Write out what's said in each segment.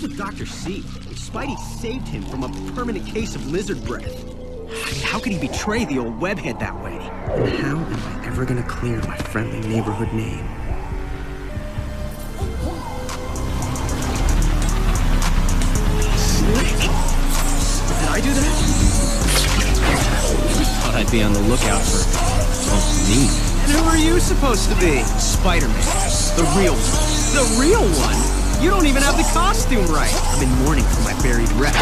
This is Dr. C. Spidey saved him from a permanent case of lizard breath. How could he betray the old webhead that way? And how am I ever gonna clear my friendly neighborhood name? Did I do that? Thought I'd be on the lookout for me. And who are you supposed to be? Spider-Man. The real one? You don't even have the costume right. I'm in mourning for my buried rep.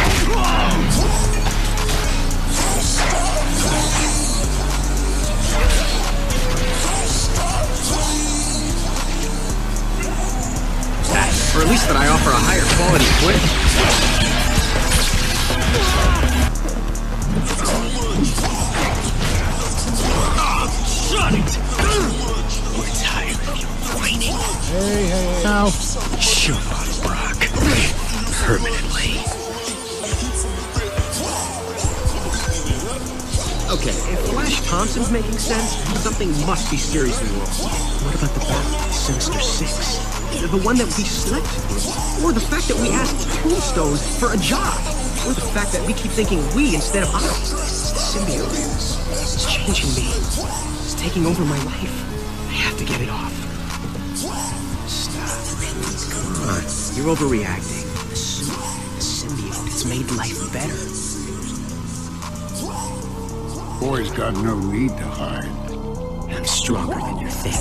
Or at least that I offer a higher quality quit. We're tired of you whining. Hey. Now, shove on Brock. Permanently. Okay, if Flash Thompson's making sense, something must be seriously wrong. What about the battle of the Sinister Six? The one that we slept with? Or the fact that we asked Tombstones for a job? Or the fact that we keep thinking we instead of I? Symbiotes. It's changing me. It's taking over my life. I have to get it off. Stop. Come on. You're overreacting. The suit, the symbiote, it's made life better. Boy's got no need to hide. I'm stronger than you think.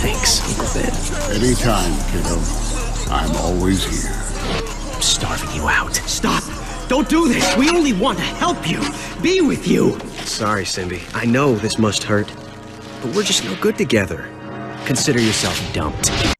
Thanks, Uncle Ben. Anytime, kiddo. I'm always here. I'm starving you out. Stop! Don't do this! We only want to help you! Be with you! Sorry, Cindy. I know this must hurt, but we're just no good together. Consider yourself dumped.